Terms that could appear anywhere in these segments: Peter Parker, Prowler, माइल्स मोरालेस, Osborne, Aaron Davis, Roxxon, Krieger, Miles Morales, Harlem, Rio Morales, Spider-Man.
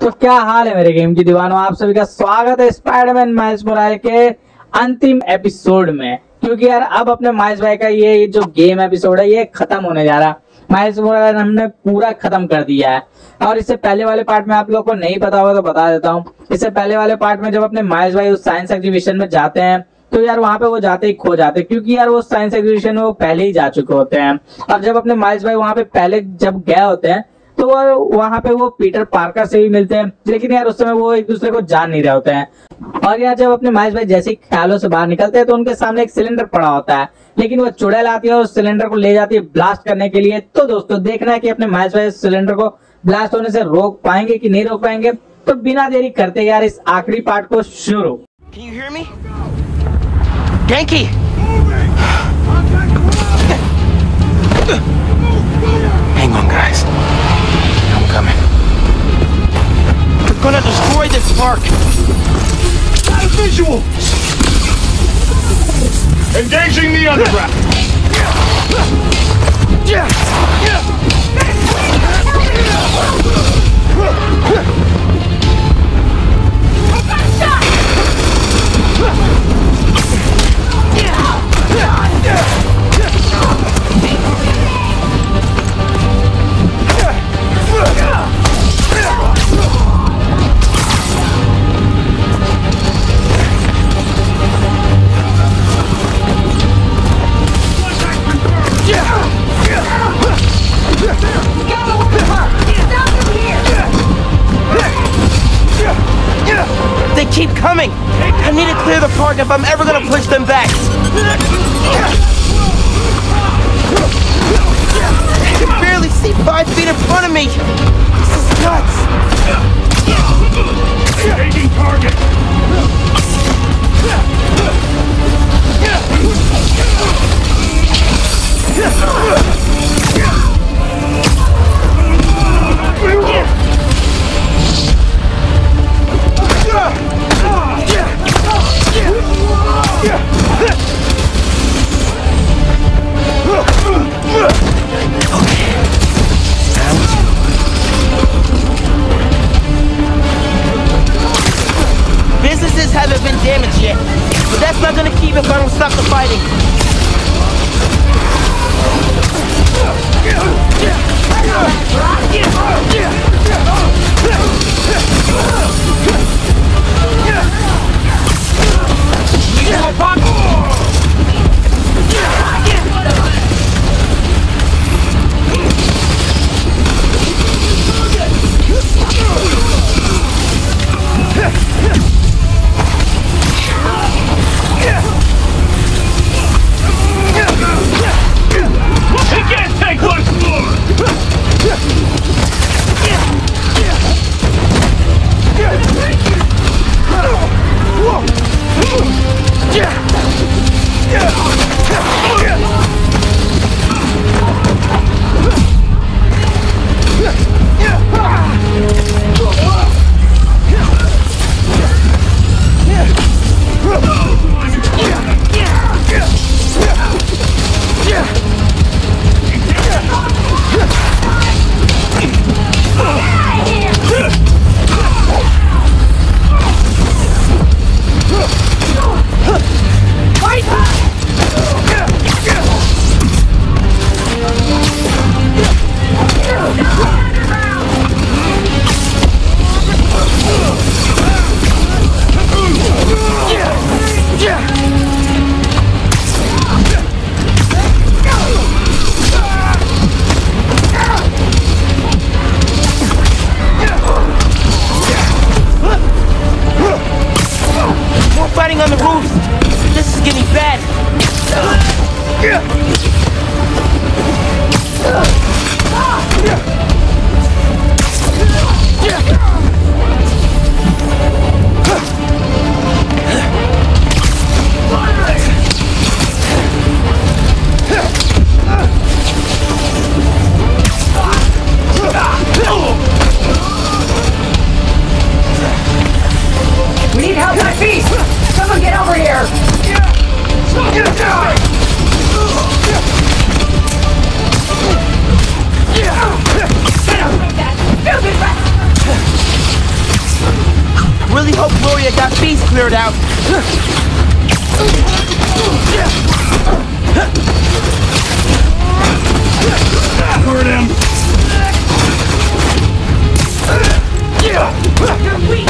तो क्या हाल है मेरे गेम की दीवानों, आप सभी का स्वागत है स्पाइडरमैन माइल्स मोरालेस के अंतिम एपिसोड में। क्योंकि यार अब अपने माइल्स भाई का ये जो गेम एपिसोड है ये खत्म होने जा रहा। माइल्स मोरालेस हमने पूरा खत्म कर दिया है। और इससे पहले वाले पार्ट में आप लोग को नहीं पता होगा तो बता देता हूँ। इससे पहले वाले पार्ट में जब अपने माइल्स भाई उस साइंस एग्जीबिशन में जाते हैं तो यार वहाँ पे वो जाते ही खो जाते हैं, क्योंकि यार वो साइंस एग्जीबिशन में वो पहले ही जा चुके होते हैं। और जब अपने माइल्स भाई वहाँ पे पहले जब गए होते हैं तो वहाँ पे वो पीटर पार्कर से भी मिलते हैं, लेकिन यार उस समय वो एक दूसरे को जान नहीं रहे होते हैं। और यार जब अपने माइल्स भाई जैसे ख्यालों से बाहर निकलते हैं तो उनके सामने एक सिलेंडर पड़ा होता है, लेकिन वो चुड़ैल आती है और उस सिलेंडर को ले जाती है ब्लास्ट करने के लिए। तो दोस्तों देखना है कि अपने माइल्स भाई उस सिलेंडर को ब्लास्ट होने से रोक पाएंगे कि नहीं रोक पाएंगे। तो बिना देरी करते यार इस आखिरी पार्ट को शुरू। Yankee! Hang on, guys. I'm coming. We're gonna destroy this park. Out of visual! Engaging the underground. They keep coming. I need to clear the park if I'm ever gonna push them back. I can barely see 5 feet in front of me. This is nuts. Taking target. Haven't been damaged yet, but that's not gonna keep if I don't stop the fighting. You got Parker? Can't take much more! hope Gloria got bees cleared out. Hurt him. You're weak.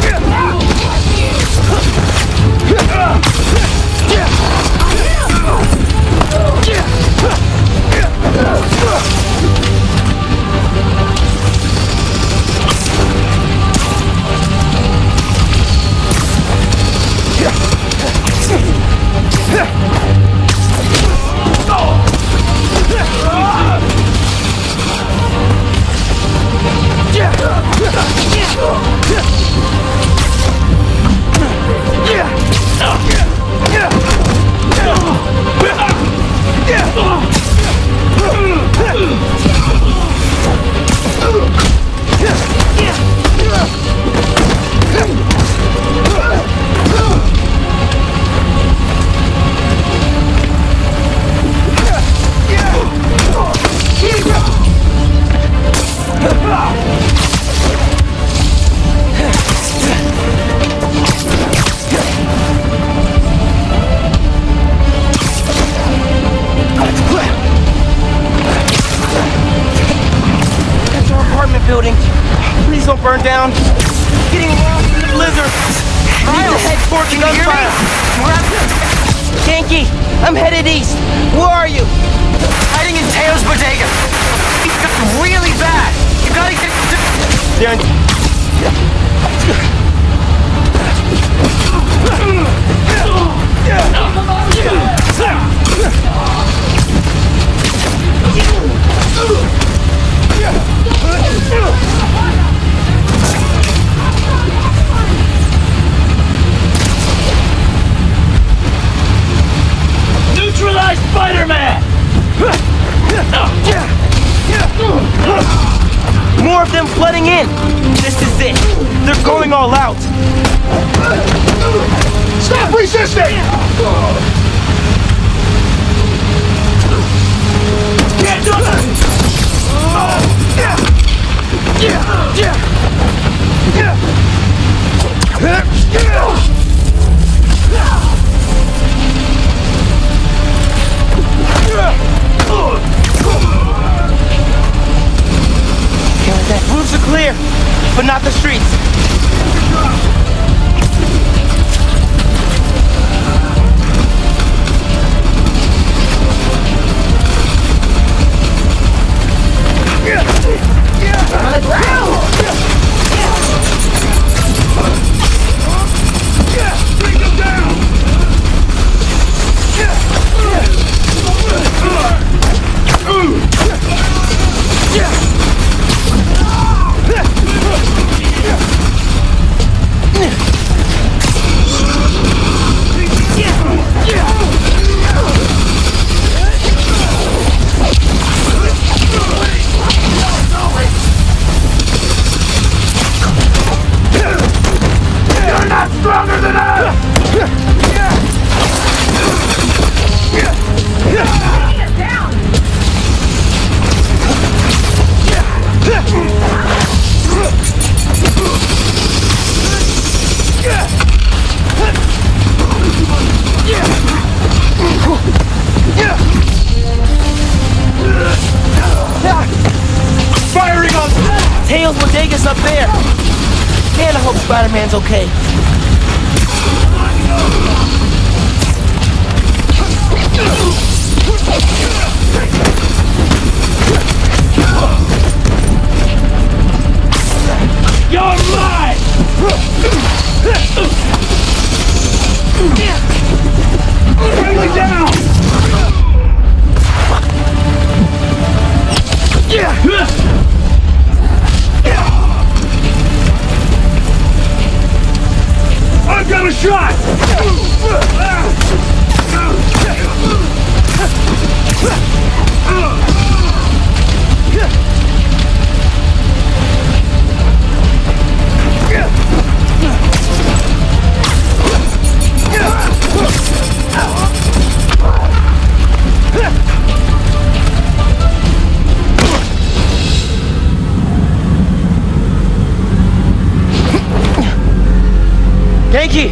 Genki!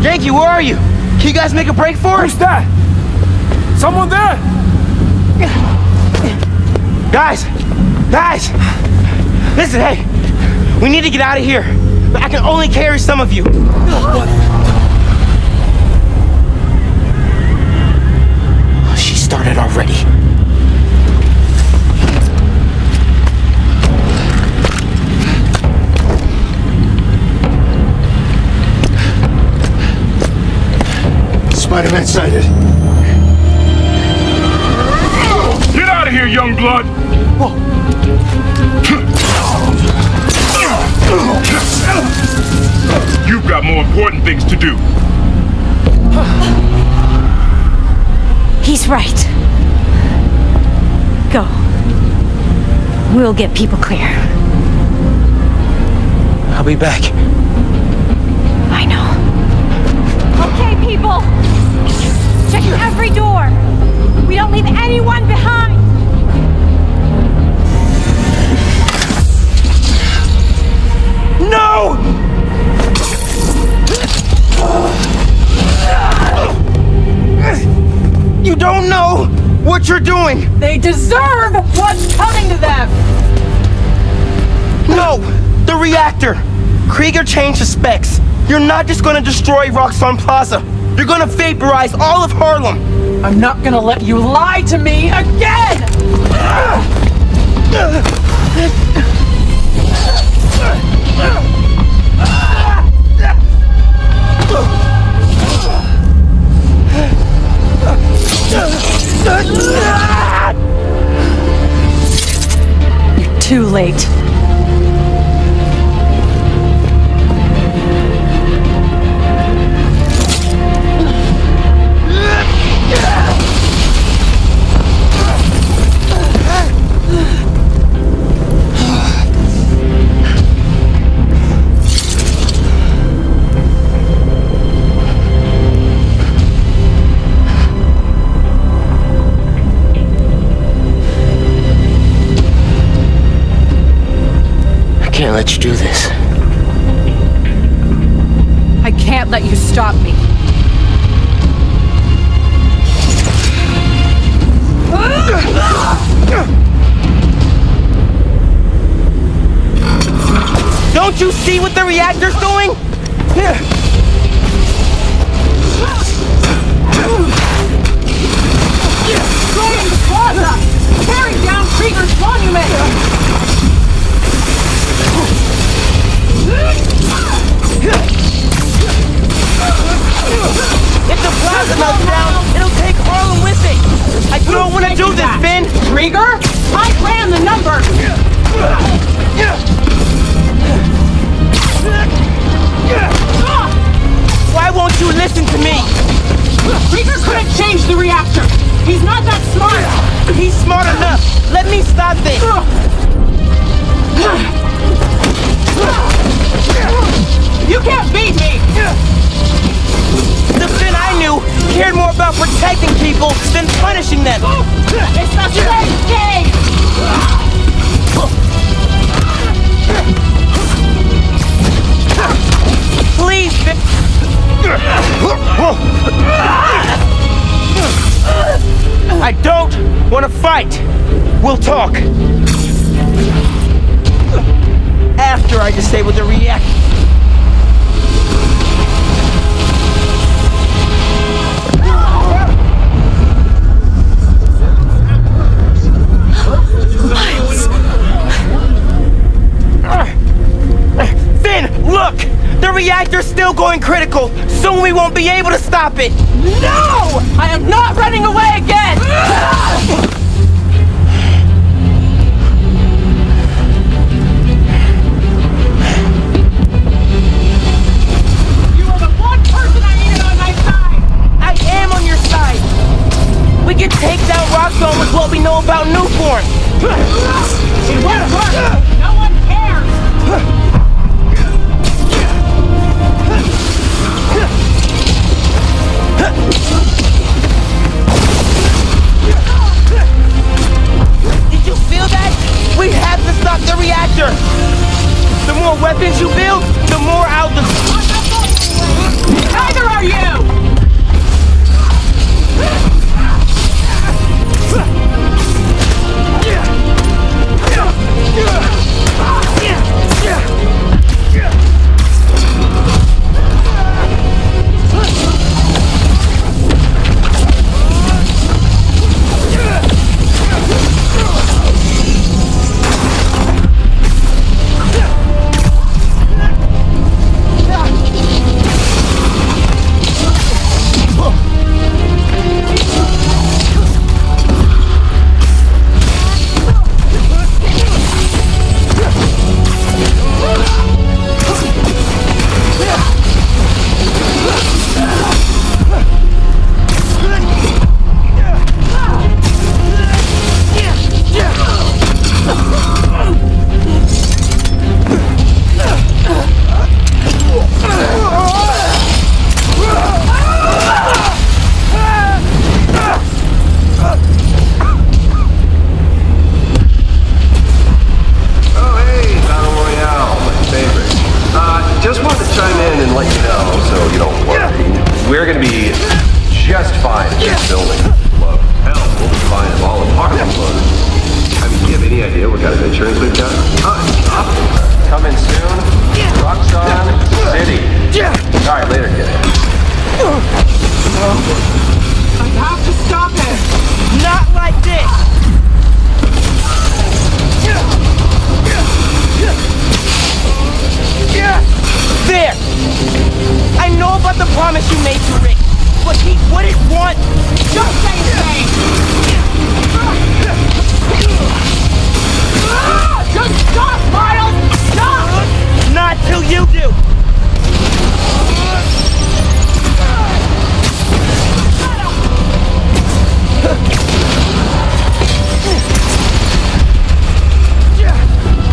Genki, where are you? Can you guys make a break for it? Who's that? Someone there! Guys! Guys! Listen, hey! We need to get out of here. But I can only carry some of you. Oh, she started already. Spider-Man sighted. Get out of here, young blood! Oh. You've got more important things to do. He's right. Go. We'll get people clear. I'll be back. I know. Okay, people! Check every door. We don't leave anyone behind. No! You don't know what you're doing. They deserve what's coming to them. No, the reactor. Krieger changed the specs. You're not just going to destroy Roxxon Plaza. You're gonna vaporize all of Harlem! I'm not gonna let you lie to me again! You're too late. I can't let you do this. I can't let you stop me. Don't you see what the reactor's doing? Storming the plaza! Tearing down Krieger's monument! If the plaza melts down, it'll take Harlem with it! I don't want to do this, Finn! Krieger? I ran the number! Why won't you listen to me? Krieger couldn't change the reactor! He's not that smart! He's smart enough! Let me stop this! You can't beat me! The Finn I knew cared more about protecting people than punishing them! It's a strange game! Please, Finn! I don't want to fight! We'll talk! After I disable the reactor. Look! The reactor's still going critical! Soon we won't be able to stop it! No! I am not running away again! You are the one person I needed on my side! I am on your side! We can take down Roxxon with what we know about Newborn! It won't work! No one cares! Huh! about the promise you made to Rick, but he wouldn't want... Don't say his name! Just stop, Miles! Stop! Not till you do!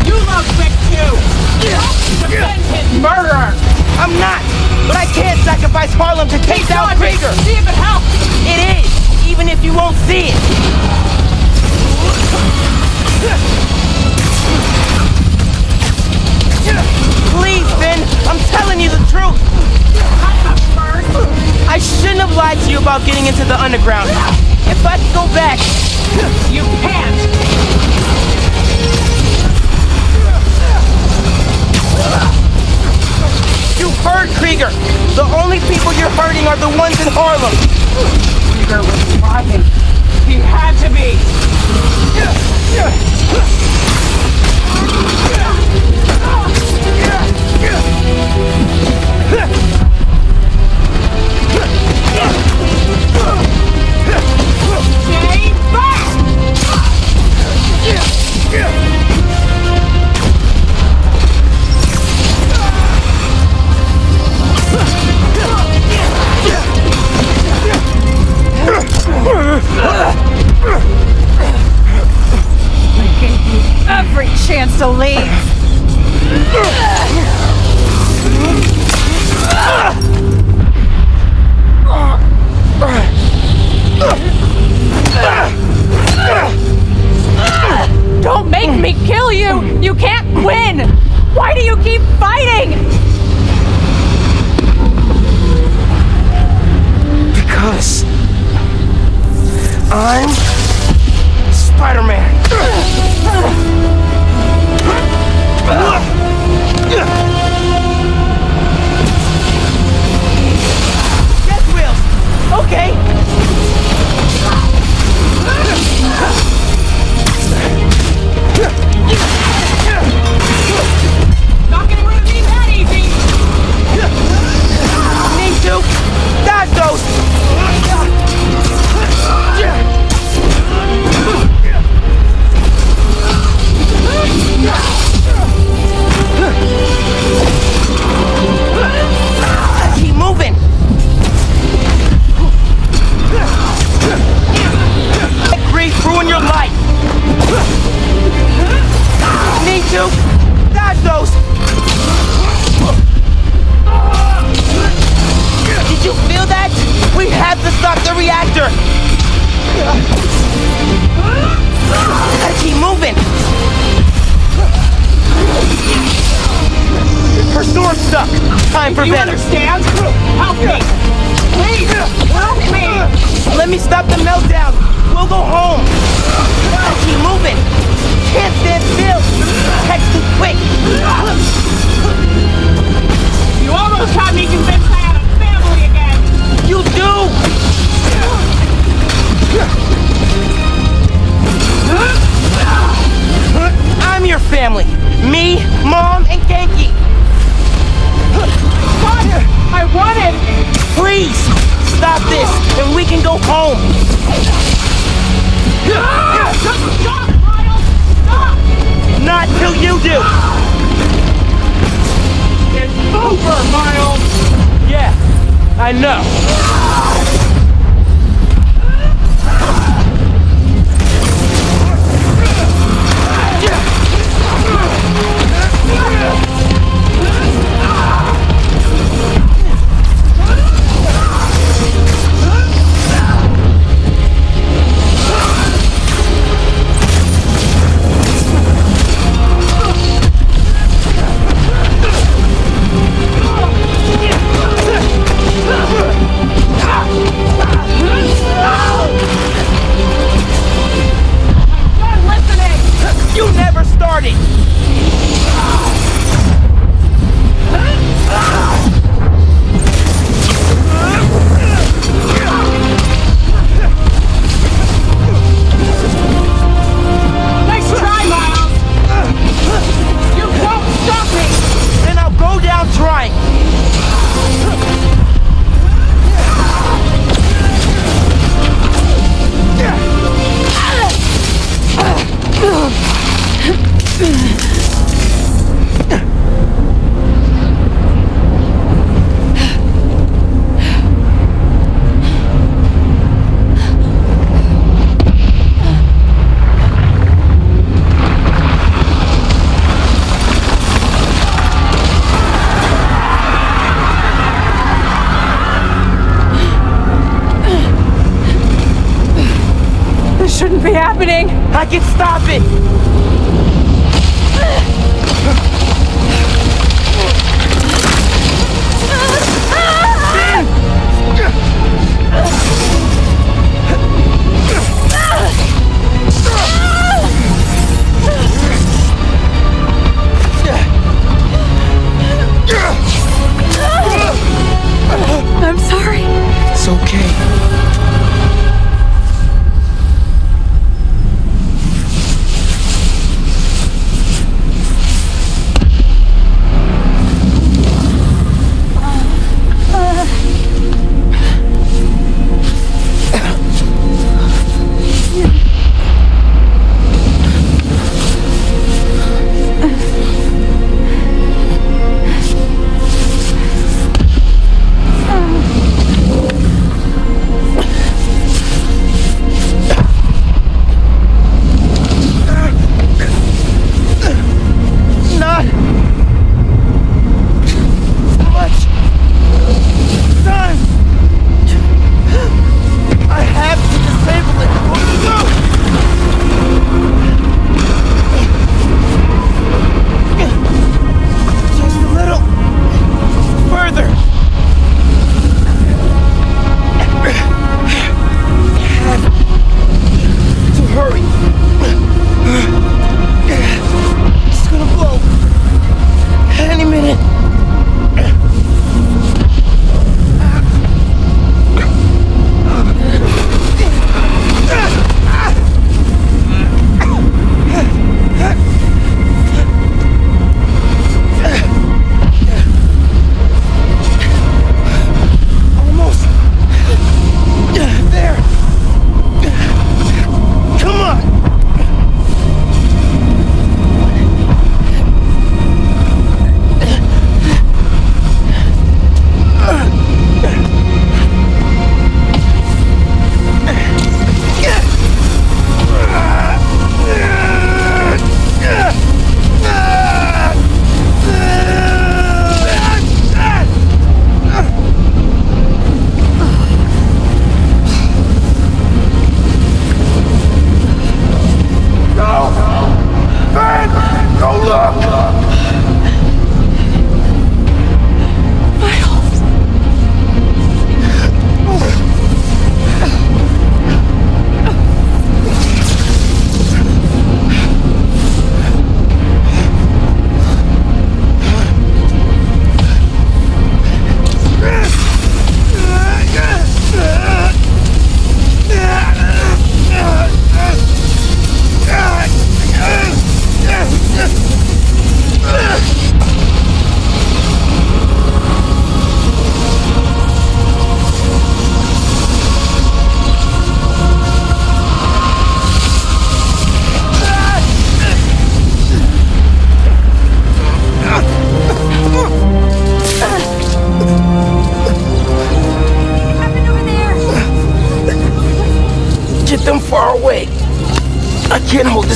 You look sick too! Defend his murderer! I'm not! But I can't sacrifice Harlem to take down Krieger! See if it helps! It is! Even if you won't see it! Please, Ben! I'm telling you the truth! I shouldn't have lied to you about getting into the underground. If I could go back... You can't! You heard Krieger! The only people you're hurting are the ones in Harlem! Krieger was rotten. He had to be! Stay back! I gave you every chance to leave. Don't make me kill you! You can't win! Why do you keep fighting? Because... I'm Spider-Man. Yes, Will. Okay. Not getting rid of me that easy. Need to dodge those. Keep moving. Let grief ruin your life. Need to dodge those. Did you feel that? We have to stop the reactor. Keep moving. Pursuer stuck. Time for better. You understand? Help me. Please, help me. Let me stop the meltdown. We'll go home. I keep moving. Can't stand still. That's too quick. You almost got me convinced I had a family again. You do. I'm your family. Me, Mom, and Genki. What? I want it! Please, stop this, and we can go home. Stop, Miles! Stop! Not till you do. It's over, Miles! Yeah, I know. really happening. I can stop it. I'm sorry. It's okay.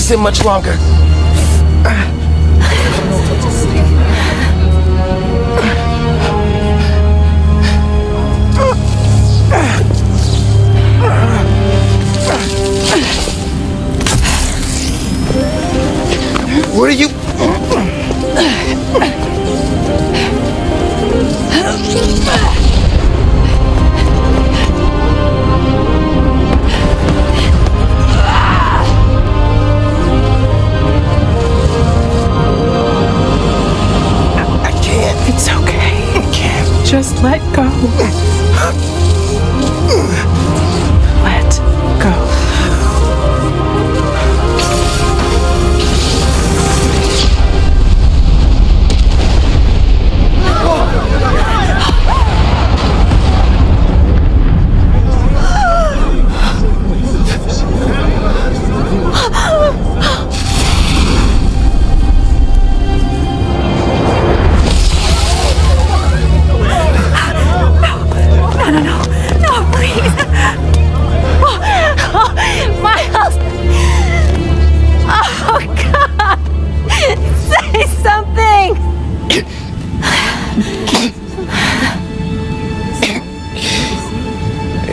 In much longer. What are you? Just let go. Let go.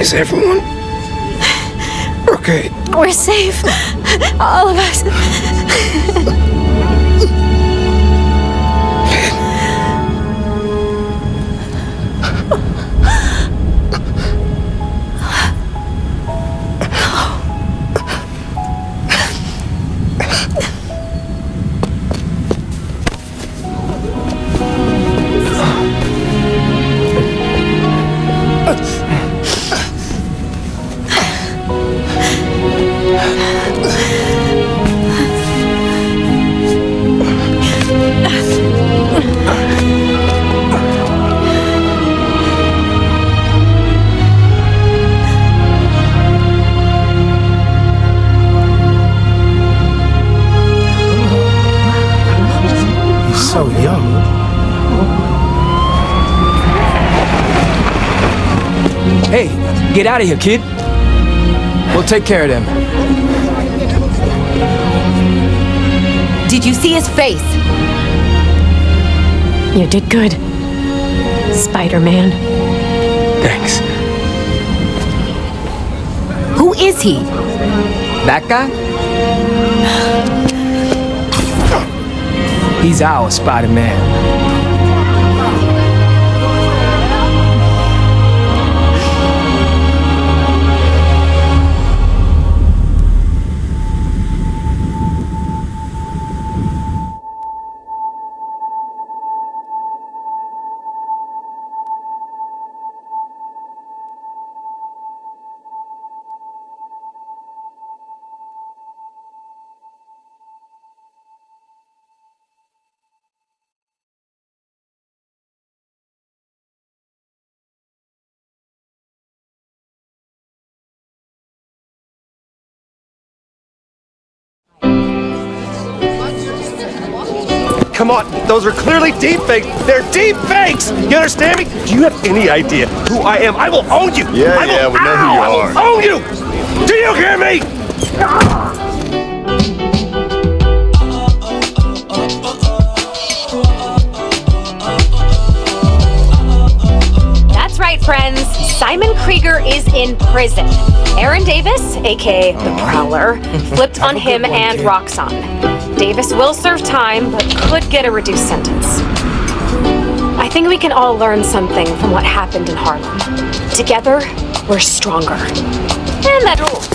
Is everyone okay. We're safe. All of us. Get out of here, kid. We'll take care of them. Did you see his face? You did good, Spider-Man. Thanks. Who is he? That guy? He's our Spider-Man. Come on, those are clearly deepfakes. They're deepfakes. You understand me? Do you have any idea who I am? I will own you. Yeah, we know who you are. I will own you. Do you hear me? That's right, friends. Simon Krieger is in prison. Aaron Davis, aka the Prowler, flipped on him and Roxxon. Davis will serve time, but could get a reduced sentence. I think we can all learn something from what happened in Harlem. Together, we're stronger. And that rules.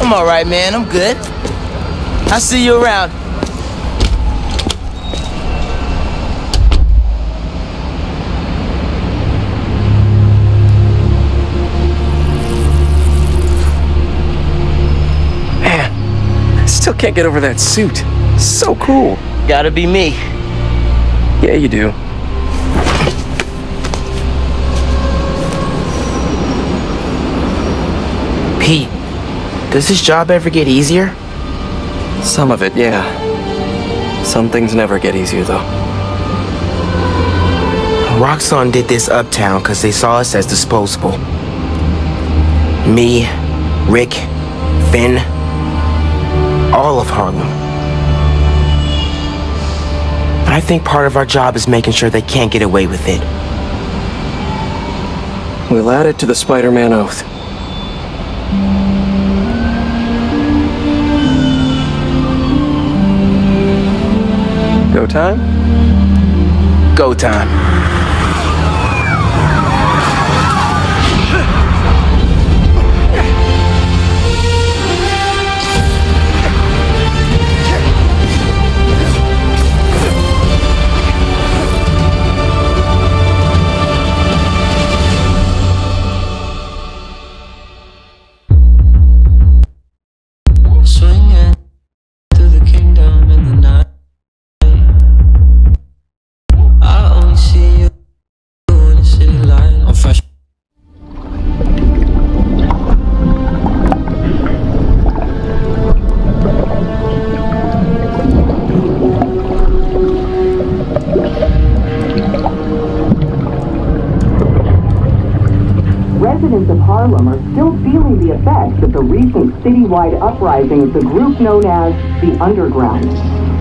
I'm all right, man. I'm good. I'll see you around. Man, I still can't get over that suit. So cool. Gotta be me. Yeah, you do. Pete, does this job ever get easier? Some of it, yeah. Some things never get easier, though. Roxxon did this uptown because they saw us as disposable. Me, Rick, Finn, all of Harlem. But I think part of our job is making sure they can't get away with it. We'll add it to the Spider-Man oath. Go time? Go time. Citywide uprising of the group known as the Underground.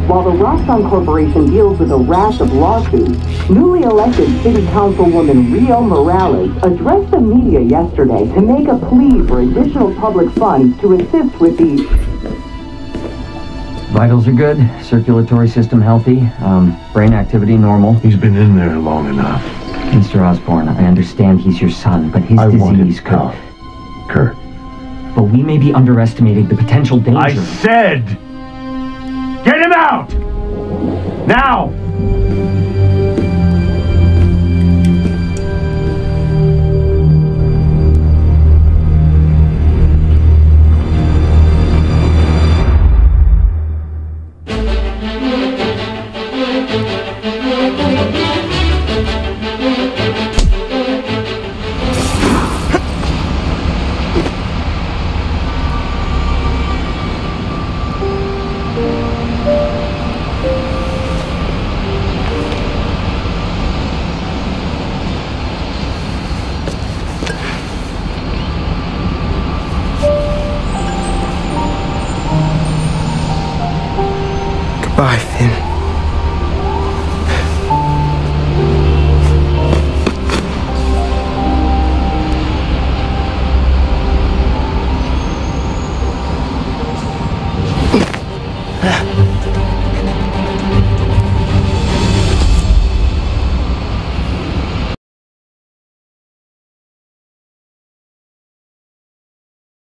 While the Roxxon Corporation deals with a rash of lawsuits, newly elected City Councilwoman Rio Morales addressed the media yesterday to make a plea for additional public funds to assist with the... Vitals are good, circulatory system healthy, brain activity normal. He's been in there long enough. Mr. Osborne, I understand he's your son, but his disease could... Kurt. But we may be underestimating the potential danger. I said... Get him out! Now! Bye, Finn.